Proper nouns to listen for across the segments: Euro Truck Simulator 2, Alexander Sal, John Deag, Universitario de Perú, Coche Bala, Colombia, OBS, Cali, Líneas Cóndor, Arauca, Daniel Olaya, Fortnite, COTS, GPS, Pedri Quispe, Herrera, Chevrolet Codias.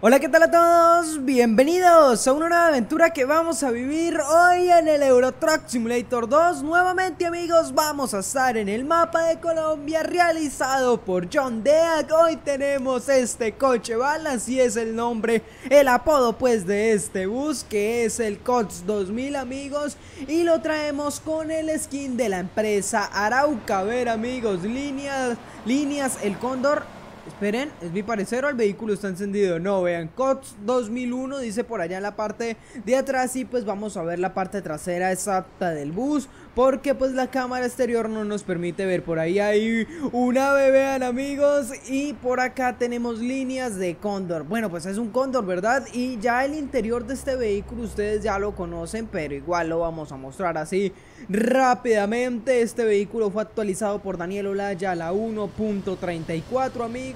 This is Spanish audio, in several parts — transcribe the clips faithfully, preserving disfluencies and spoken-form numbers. Hola, ¿qué tal a todos? Bienvenidos a una nueva aventura que vamos a vivir hoy en el Euro Truck Simulator dos. Nuevamente, amigos, vamos a estar en el mapa de Colombia realizado por John Deag. Hoy tenemos este coche bala, así es el nombre, el apodo pues de este bus, que es el COTS dos mil, amigos. Y lo traemos con el skin de la empresa Arauca. A ver, amigos, líneas, líneas, el cóndor. Esperen, es mi parecer o el vehículo está encendido. No, vean, COTS dos mil uno dice por allá en la parte de atrás. Y pues vamos a ver la parte trasera exacta del bus, porque pues la cámara exterior no nos permite ver. Por ahí hay un ave, vean, amigos. Y por acá tenemos líneas de cóndor. Bueno, pues es un cóndor, ¿verdad? Y ya el interior de este vehículo ustedes ya lo conocen, pero igual lo vamos a mostrar así rápidamente. Este vehículo fue actualizado por Daniel Olaya a la uno punto treinta y cuatro, amigos.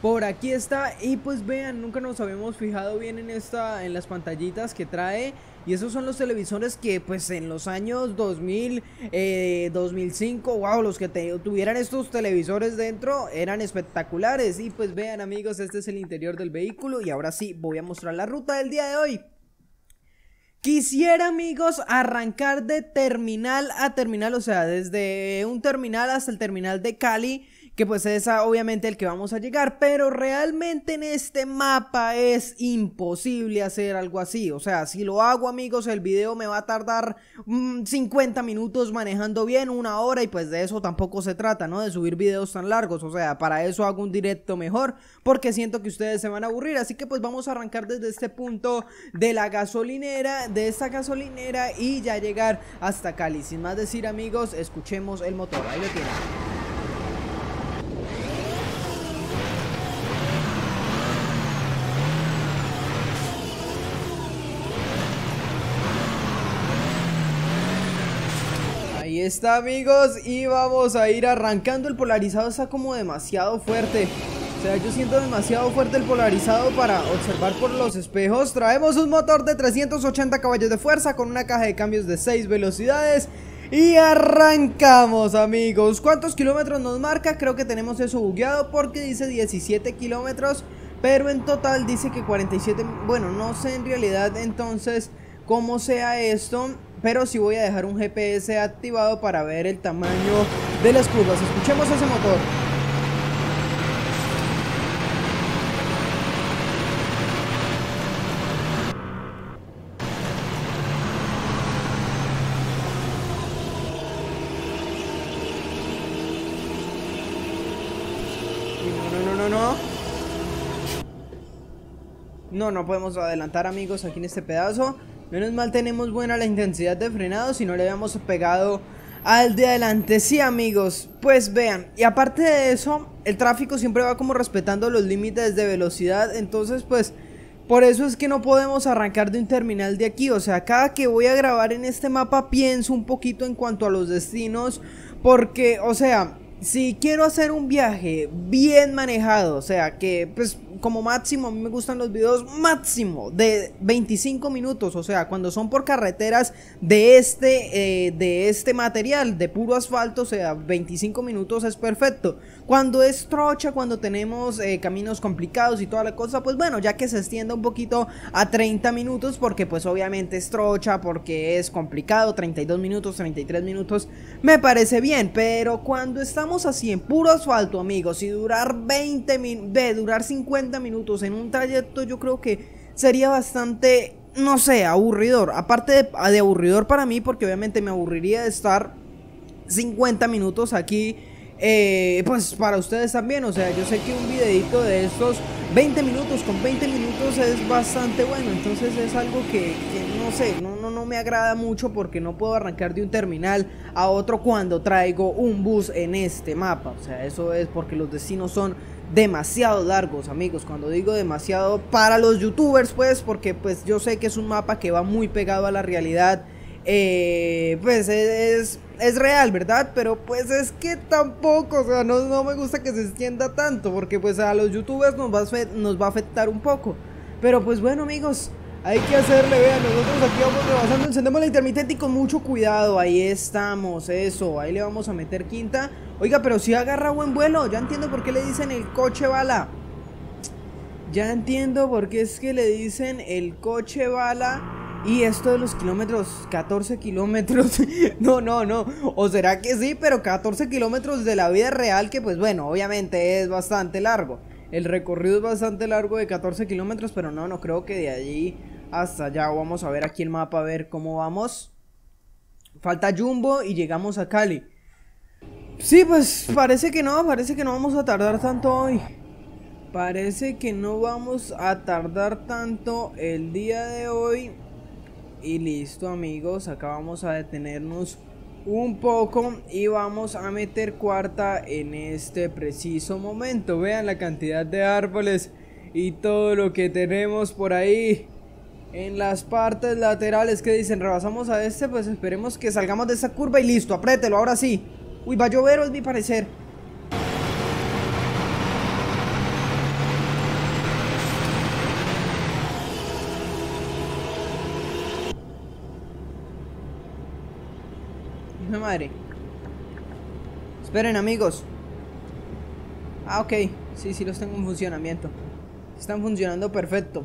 Por aquí está. Y pues vean, nunca nos habíamos fijado bien en, esta, en las pantallitas que trae. Y esos son los televisores que pues en los años dos mil, eh, dos mil cinco, wow, los que te, tuvieran estos televisores dentro eran espectaculares. Y pues vean, amigos, este es el interior del vehículo. Y ahora sí, voy a mostrar la ruta del día de hoy. Quisiera, amigos, arrancar de terminal a terminal, o sea, desde un terminal hasta el terminal de Cali, que pues es obviamente el que vamos a llegar, pero realmente en este mapa es imposible hacer algo así. O sea, si lo hago, amigos, el video me va a tardar mmm, cincuenta minutos manejando bien, una hora, y pues de eso tampoco se trata, ¿no? De subir videos tan largos. O sea, para eso hago un directo mejor, porque siento que ustedes se van a aburrir. Así que pues vamos a arrancar desde este punto de la gasolinera, de esta gasolinera, y ya llegar hasta Cali. Sin más decir, amigos, escuchemos el motor, ahí lo tienen. Ahí está, amigos, y vamos a ir arrancando. El polarizado está como demasiado fuerte. O sea, yo siento demasiado fuerte el polarizado para observar por los espejos. Traemos un motor de trescientos ochenta caballos de fuerza con una caja de cambios de seis velocidades. Y arrancamos, amigos. ¿Cuántos kilómetros nos marca? Creo que tenemos eso bugueado porque dice diecisiete kilómetros, pero en total dice que cuarenta y siete. Bueno, no sé en realidad entonces cómo sea esto, pero sí voy a dejar un G P S activado para ver el tamaño de las curvas. Escuchemos ese motor. No, no, no, no, no. No, no podemos adelantar, amigos, aquí en este pedazo. Menos mal tenemos buena la intensidad de frenado, si no le habíamos pegado al de adelante. Sí, amigos, pues vean, y aparte de eso, el tráfico siempre va como respetando los límites de velocidad. Entonces pues por eso es que no podemos arrancar de un terminal de aquí. O sea, cada que voy a grabar en este mapa pienso un poquito en cuanto a los destinos, porque, o sea, si quiero hacer un viaje bien manejado, o sea, que pues como máximo, a mí me gustan los videos máximo de veinticinco minutos, o sea, cuando son por carreteras de este, eh, de este material, de puro asfalto, o sea, veinticinco minutos es perfecto. Cuando es trocha, cuando tenemos eh, caminos complicados y toda la cosa, pues bueno, ya que se extienda un poquito a treinta minutos, porque pues obviamente es trocha, porque es complicado, treinta y dos minutos, treinta y tres minutos, me parece bien. Pero cuando estamos así en puro asfalto, amigos, y durar veinte minutos, de durar cincuenta minutos en un trayecto, yo creo que sería bastante, no sé, aburridor. Aparte de, de aburridor para mí, porque obviamente me aburriría de estar cincuenta minutos aquí. Eh, pues para ustedes también, o sea, yo sé que un videito de estos veinte minutos, con veinte minutos es bastante bueno. Entonces es algo que, que no sé, no, no, no me agrada mucho, porque no puedo arrancar de un terminal a otro cuando traigo un bus en este mapa. O sea, eso es porque los destinos son demasiado largos, amigos. Cuando digo demasiado, para los youtubers, pues, porque pues yo sé que es un mapa que va muy pegado a la realidad. Eh, pues es, es real, ¿verdad? Pero pues es que tampoco, o sea, no, no me gusta que se extienda tanto, porque pues a los youtubers nos va a, nos va a afectar un poco. Pero pues bueno, amigos, hay que hacerle, vean, nosotros aquí vamos rebasando. Encendemos la intermitente y con mucho cuidado. Ahí estamos, eso, ahí le vamos a meter quinta. Oiga, pero si agarra buen vuelo. Ya entiendo por qué le dicen el coche bala. Ya entiendo por qué es que le dicen el coche bala. Y esto de los kilómetros, catorce kilómetros. No, no, no. O será que sí, pero catorce kilómetros de la vida real, que pues bueno, obviamente es bastante largo. El recorrido es bastante largo de catorce kilómetros, pero no, no creo que de allí hasta allá. Vamos a ver aquí el mapa, a ver cómo vamos. Falta Jumbo y llegamos a Cali. Sí, pues parece que no, parece que no vamos a tardar tanto hoy. Parece que no vamos a tardar tanto el día de hoy. Y listo, amigos, acá vamos a detenernos un poco y vamos a meter cuarta en este preciso momento. Vean la cantidad de árboles y todo lo que tenemos por ahí en las partes laterales que dicen rebasamos a este. Pues esperemos que salgamos de esa curva y listo, apriételo, ahora sí. Uy, va a llover, es mi parecer. Hijo de madre. Esperen, amigos. Ah, ok. Sí, sí los tengo en funcionamiento. Están funcionando perfecto.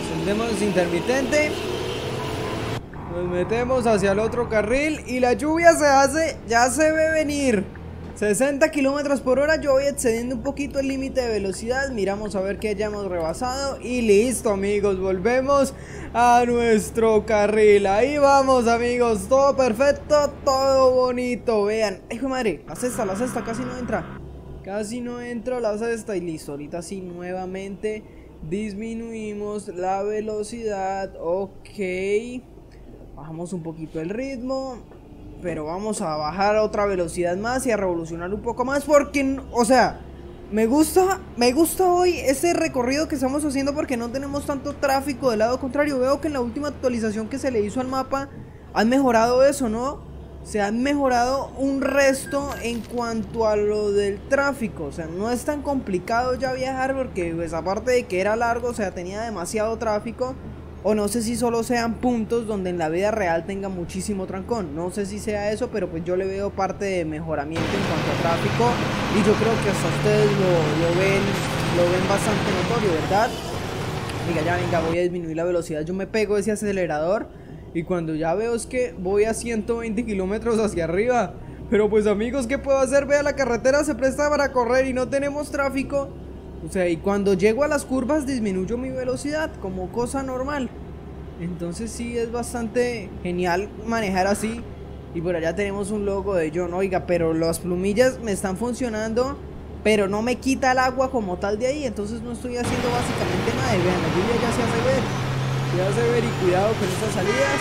Encendemos intermitente. Nos metemos hacia el otro carril. Y la lluvia se hace, ya se ve venir. sesenta kilómetros por hora, yo voy excediendo un poquito el límite de velocidad. Miramos a ver que hayamos rebasado. Y listo, amigos, volvemos a nuestro carril. Ahí vamos, amigos, todo perfecto, todo bonito. Vean, ay, hijo de madre, la cesta, la cesta, casi no entra. Casi no entra la cesta y listo, ahorita sí, nuevamente disminuimos la velocidad. Ok, bajamos un poquito el ritmo, pero vamos a bajar a otra velocidad más y a revolucionar un poco más porque, o sea, me gusta, me gusta hoy ese recorrido que estamos haciendo porque no tenemos tanto tráfico del lado contrario. Veo que en la última actualización que se le hizo al mapa han mejorado eso, ¿no? Se han mejorado un resto en cuanto a lo del tráfico. O sea, no es tan complicado ya viajar porque pues aparte de que era largo, o sea, tenía demasiado tráfico. O no sé si solo sean puntos donde en la vida real tenga muchísimo trancón. No sé si sea eso, pero pues yo le veo parte de mejoramiento en cuanto a tráfico. Y yo creo que hasta ustedes lo, lo ven lo ven bastante notorio, ¿verdad? Diga, ya venga, voy a disminuir la velocidad. Yo me pego ese acelerador y cuando ya veo es que voy a ciento veinte kilómetros hacia arriba. Pero pues amigos, ¿qué puedo hacer? Vea, la carretera se presta para correr y no tenemos tráfico. O sea, y cuando llego a las curvas disminuyo mi velocidad como cosa normal. Entonces sí, es bastante genial manejar así. Y por allá tenemos un logo de John. Oiga, pero las plumillas me están funcionando, pero no me quita el agua como tal de ahí. Entonces no estoy haciendo básicamente nada. Y vean, la lluvia ya se hace ver. Ya se hace ver y cuidado con estas salidas.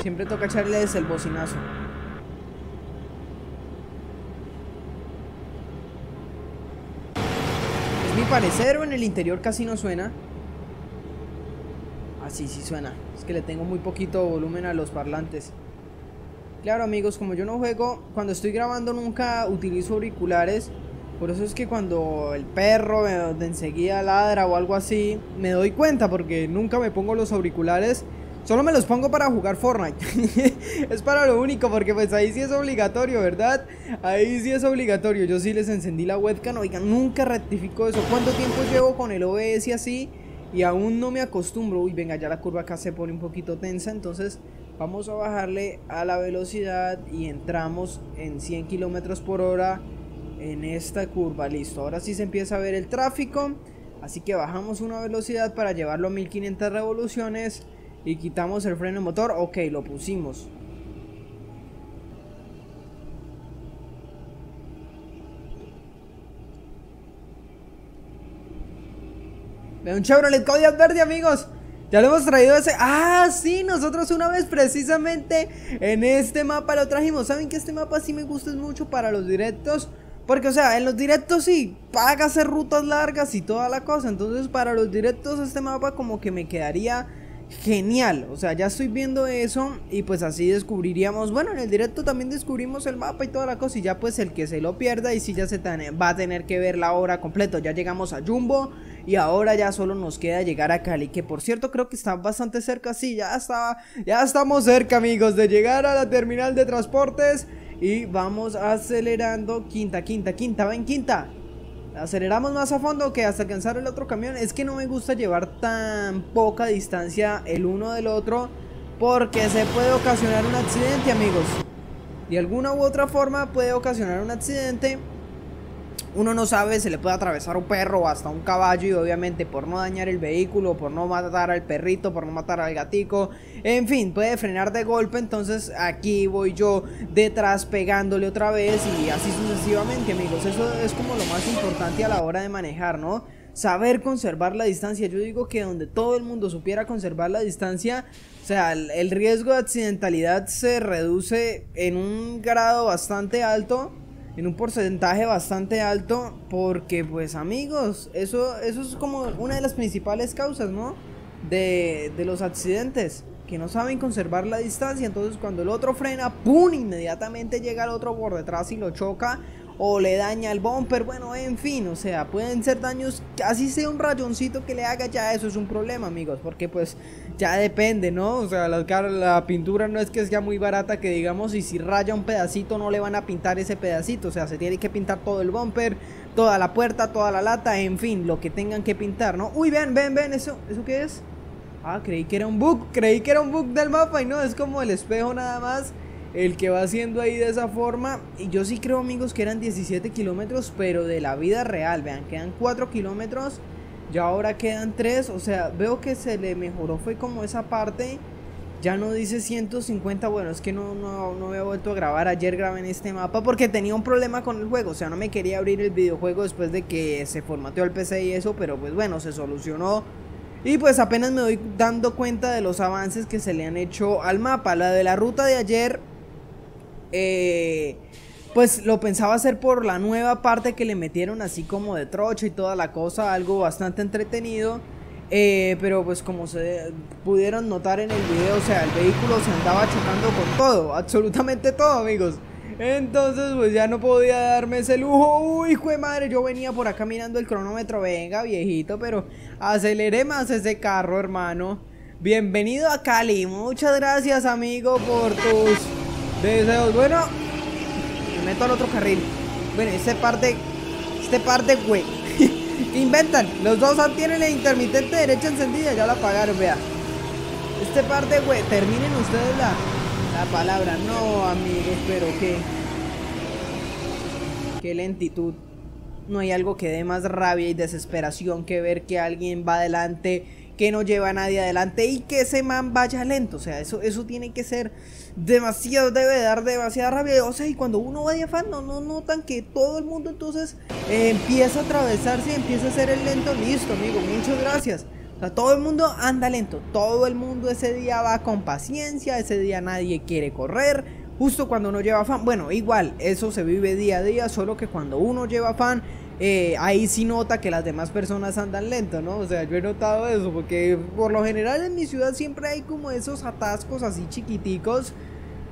Siempre toca echarles el bocinazo. Parecer o en el interior casi no suena. Así, ah, sí suena. Es que le tengo muy poquito volumen a los parlantes. Claro, amigos, como yo no juego, cuando estoy grabando nunca utilizo auriculares. Por eso es que cuando el perro de enseguida ladra o algo así, me doy cuenta porque nunca me pongo los auriculares. Solo me los pongo para jugar Fortnite. Es para lo único, porque pues ahí sí es obligatorio, ¿verdad? Ahí sí es obligatorio. Yo sí les encendí la webcam. Oigan, nunca rectifico eso. ¿Cuánto tiempo llevo con el O B S y así? Y aún no me acostumbro. Uy, venga, ya la curva acá se pone un poquito tensa. Entonces vamos a bajarle a la velocidad y entramos en cien kilómetros por hora en esta curva. Listo, ahora sí se empieza a ver el tráfico. Así que bajamos una velocidad para llevarlo a mil quinientas revoluciones. Y quitamos el freno motor. Ok, lo pusimos. Ve un Chevrolet Codias verde, amigos. Ya lo hemos traído ese. Ah, sí, nosotros una vez precisamente en este mapa lo trajimos. Saben que este mapa sí me gusta mucho para los directos. Porque, o sea, en los directos sí, paga hacer rutas largas y toda la cosa. Entonces, para los directos este mapa como que me quedaría genial, o sea, ya estoy viendo eso y pues así descubriríamos, bueno, en el directo también descubrimos el mapa y toda la cosa, y ya pues el que se lo pierda y si ya se va a tener que ver la hora completo. Ya llegamos a Jumbo y ahora ya solo nos queda llegar a Cali, que por cierto creo que está bastante cerca. Sí, ya está, ya estamos cerca, amigos, de llegar a la terminal de transportes y vamos acelerando. Quinta, quinta, quinta, ven quinta. Aceleramos más a fondo que hasta alcanzar el otro camión. Es que no me gusta llevar tan poca distancia el uno del otro, porque se puede ocasionar un accidente, amigos. De alguna u otra forma puede ocasionar un accidente. Uno no sabe, se le puede atravesar un perro o hasta un caballo, y obviamente por no dañar el vehículo, por no matar al perrito, por no matar al gatico, en fin, puede frenar de golpe. Entonces aquí voy yo detrás pegándole otra vez y así sucesivamente, amigos. Eso es como lo más importante a la hora de manejar, ¿no? Saber conservar la distancia. Yo digo que donde todo el mundo supiera conservar la distancia, o sea, el riesgo de accidentalidad se reduce en un grado bastante alto, en un porcentaje bastante alto, porque pues, amigos, eso, eso es como una de las principales causas, ¿no? De, de los accidentes, que no saben conservar la distancia. Entonces cuando el otro frena, ¡pum!, inmediatamente llega el otro por detrás y lo choca o le daña el bumper. Bueno, en fin, o sea, pueden ser daños, así sea un rayoncito que le haga, ya eso es un problema, amigos, porque pues ya depende, ¿no? O sea, la, la pintura no es que sea muy barata, que digamos, y si raya un pedacito no le van a pintar ese pedacito, o sea, se tiene que pintar todo el bumper, toda la puerta, toda la lata, en fin, lo que tengan que pintar, ¿no? Uy, ven, ven, ven, ¿eso, eso qué es? Ah, creí que era un bug, creí que era un bug del mapa, y no, es como el espejo nada más, el que va haciendo ahí de esa forma. Y yo sí creo, amigos, que eran diecisiete kilómetros, pero de la vida real. Vean, quedan cuatro kilómetros, ya ahora quedan tres. O sea, veo que se le mejoró, fue como esa parte. Ya no dice ciento cincuenta, bueno, es que no, no, no me he vuelto a grabar. Ayer grabé en este mapa porque tenía un problema con el juego, o sea, no me quería abrir el videojuego después de que se formateó el P C y eso, pero pues bueno, se solucionó. Y pues apenas me voy dando cuenta de los avances que se le han hecho al mapa. La de la ruta de ayer, Eh, pues lo pensaba hacer por la nueva parte que le metieron así como de trocho y toda la cosa, algo bastante entretenido, eh, pero pues como se pudieron notar en el video, o sea, el vehículo se andaba chocando con todo, absolutamente todo, amigos. Entonces pues ya no podía darme ese lujo. Uy, hijo de madre, yo venía por acá mirando el cronómetro. Venga, viejito, pero aceleré más ese carro, hermano. Bienvenido a Cali, muchas gracias, amigo, por tus deseos. Bueno, me meto al otro carril. Bueno, este par de Este par de güey inventan, los dos tienen el intermitente derecha encendida, ya la apagaron, vea. Este par de güey, terminen ustedes la, la palabra. No, amigos, pero qué Qué lentitud. No hay algo que dé más rabia y desesperación que ver que alguien va adelante, que no lleva a nadie adelante y que ese man vaya lento. O sea, eso, eso tiene que ser demasiado, debe dar demasiada rabia. O sea, y cuando uno va de afán, no, no notan que todo el mundo entonces eh, empieza a atravesarse, empieza a hacer el lento. Listo, amigo, muchas gracias. O sea, todo el mundo anda lento, todo el mundo ese día va con paciencia, ese día nadie quiere correr, justo cuando uno lleva afán. Bueno, igual, eso se vive día a día, solo que cuando uno lleva afán, Eh, ahí sí nota que las demás personas andan lento, ¿no? O sea, yo he notado eso, porque por lo general en mi ciudad siempre hay como esos atascos así chiquiticos,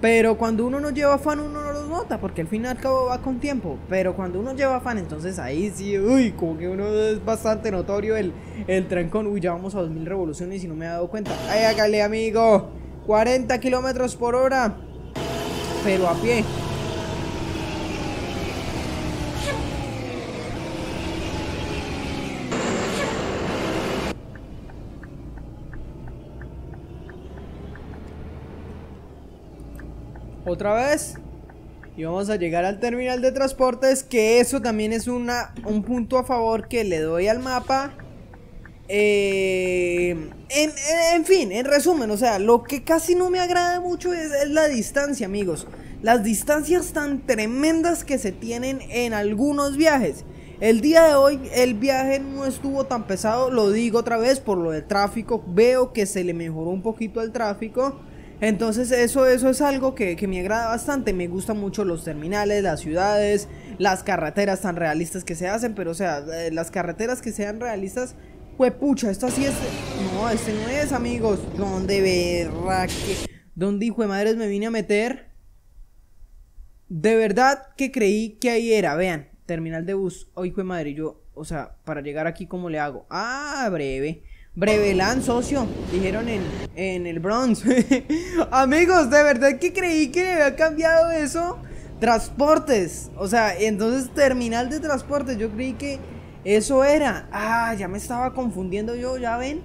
pero cuando uno no lleva afán uno no los nota, porque al fin y al cabo va con tiempo. Pero cuando uno lleva afán, entonces ahí sí, uy, como que uno es bastante notorio el, el trancón. Uy, ya vamos a dos mil revoluciones y no me he dado cuenta. ¡Ay, hágale, amigo! cuarenta kilómetros por hora, pero a pie. Otra vez. Y vamos a llegar al terminal de transportes, que eso también es una, un punto a favor que le doy al mapa. eh, en, en, en fin, en resumen, o sea, lo que casi no me agrada mucho es, es la distancia, amigos. Las distancias tan tremendas que se tienen en algunos viajes. El día de hoy el viaje no estuvo tan pesado, lo digo otra vez, por lo del tráfico. Veo que se le mejoró un poquito el tráfico. Entonces eso, eso es algo que, que me agrada bastante. Me gustan mucho los terminales, las ciudades, las carreteras tan realistas que se hacen. Pero o sea, las carreteras que sean realistas Juepucha, esta sí es... No, este no es, amigos. ¿Dónde, berraque? ¿Dónde, hijo de madres, me vine a meter? De verdad que creí que ahí era. Vean, terminal de bus. Oh, hijo de madre, yo... O sea, para llegar aquí, ¿cómo le hago? Ah, breve. Brevelán, socio. Dijeron en, en el Bronx. Amigos, de verdad que creí que me había cambiado eso. Transportes. O sea, entonces terminal de transportes. Yo creí que... Eso era, ah, ya me estaba confundiendo yo, ya ven,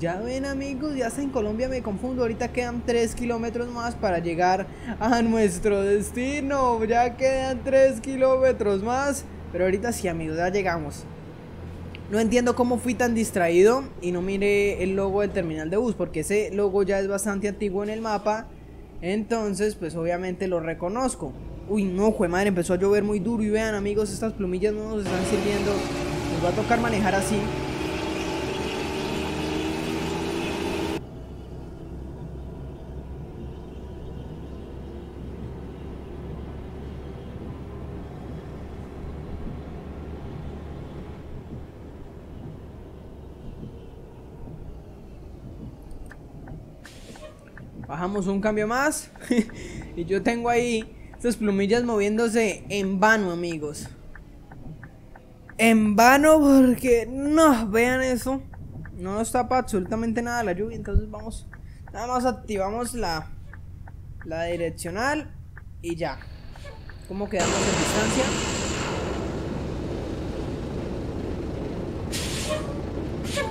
ya ven amigos, ya hasta en Colombia me confundo. Ahorita quedan tres kilómetros más para llegar a nuestro destino, ya quedan tres kilómetros más, pero ahorita sí amigos, ya llegamos. No entiendo cómo fui tan distraído y no miré el logo del terminal de bus, porque ese logo ya es bastante antiguo en el mapa, entonces pues obviamente lo reconozco. Uy, no, jue madre, empezó a llover muy duro. Y vean, amigos, estas plumillas no nos están sirviendo. Nos va a tocar manejar así. Bajamos un cambio más. Y yo tengo ahí... Estas plumillas moviéndose en vano, amigos. En vano porque... No, vean eso. No nos tapa absolutamente nada la lluvia. Entonces vamos... Nada más activamos la... La direccional. Y ya. ¿Cómo quedamos en distancia?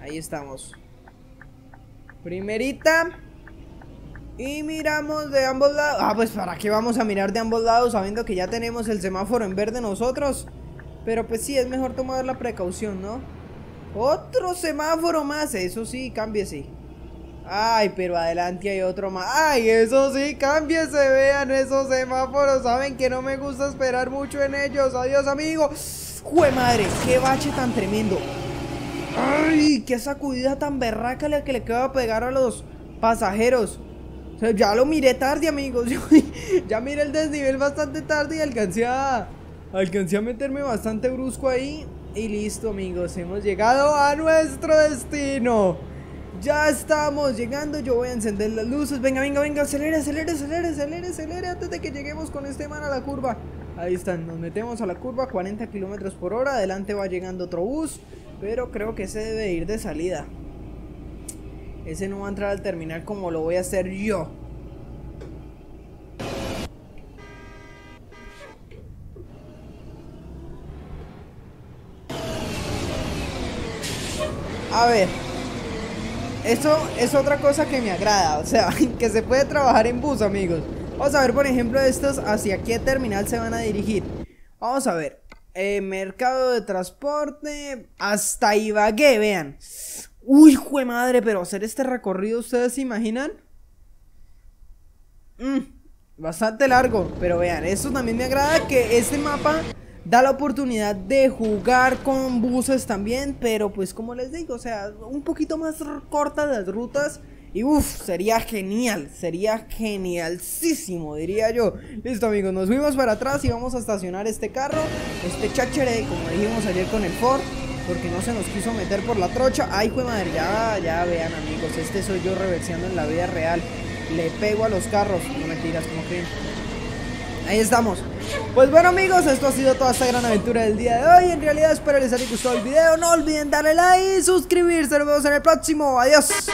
Ahí estamos. Primerita. Y miramos de ambos lados. Ah, pues para qué vamos a mirar de ambos lados sabiendo que ya tenemos el semáforo en verde nosotros. Pero pues sí, es mejor tomar la precaución, ¿no? Otro semáforo más, eso sí, cámbiese. Ay, pero adelante hay otro más. Ay, eso sí, cámbiese, vean esos semáforos. Saben que no me gusta esperar mucho en ellos. Adiós, amigo. ¡Jue madre! ¡Qué bache tan tremendo! ¡Ay! ¡Qué sacudida tan berraca la que le queda a pegar a los pasajeros! O sea, ya lo miré tarde, amigos. Ya miré el desnivel bastante tarde y alcancé a... Alcancé a meterme bastante brusco ahí. Y listo, amigos. Hemos llegado a nuestro destino. Ya estamos llegando. Yo voy a encender las luces. Venga, venga, venga. Acelera, acelera, acelera, acelera, acelera. Antes de que lleguemos con este man a la curva. Ahí están, nos metemos a la curva, cuarenta kilómetros por hora. Adelante va llegando otro bus, pero creo que ese debe ir de salida. Ese no va a entrar al terminal como lo voy a hacer yo. A ver, esto es otra cosa que me agrada, o sea, que se puede trabajar en bus, amigos. Vamos a ver, por ejemplo, estos hacia qué terminal se van a dirigir. Vamos a ver. Eh, mercado de transporte hasta Ibagué, vean. Uy, jue madre, pero hacer este recorrido, ¿ustedes se imaginan? Mm, bastante largo, pero vean, esto también me agrada que este mapa da la oportunidad de jugar con buses también, pero pues como les digo, o sea, un poquito más cortas las rutas. Y uff, sería genial, sería genialísimo, diría yo. Listo amigos, nos fuimos para atrás y vamos a estacionar este carro, este cháchere, como dijimos ayer con el Ford, porque no se nos quiso meter por la trocha. Ay, jue madre, ya, ya vean amigos, este soy yo reverseando en la vida real. Le pego a los carros, no mentiras, como que... Ahí estamos. Pues bueno amigos, esto ha sido toda esta gran aventura del día de hoy. En realidad espero les haya gustado el video, no olviden darle like y suscribirse. Nos vemos en el próximo, adiós.